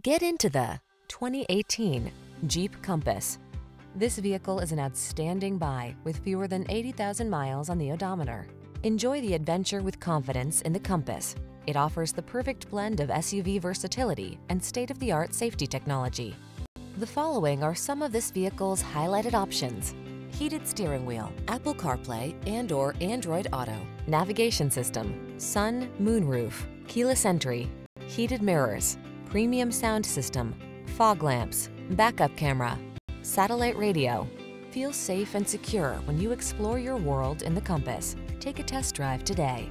Get into the 2018 Jeep Compass. This vehicle is an outstanding buy with fewer than 80,000 miles on the odometer. Enjoy the adventure with confidence in the Compass. It offers the perfect blend of SUV versatility and state-of-the-art safety technology. The following are some of this vehicle's highlighted options: heated steering wheel, Apple CarPlay and/or Android Auto, navigation system, sun, moonroof, keyless entry, heated mirrors, premium sound system, fog lamps, backup camera, satellite radio. Feel safe and secure when you explore your world in the Compass. Take a test drive today.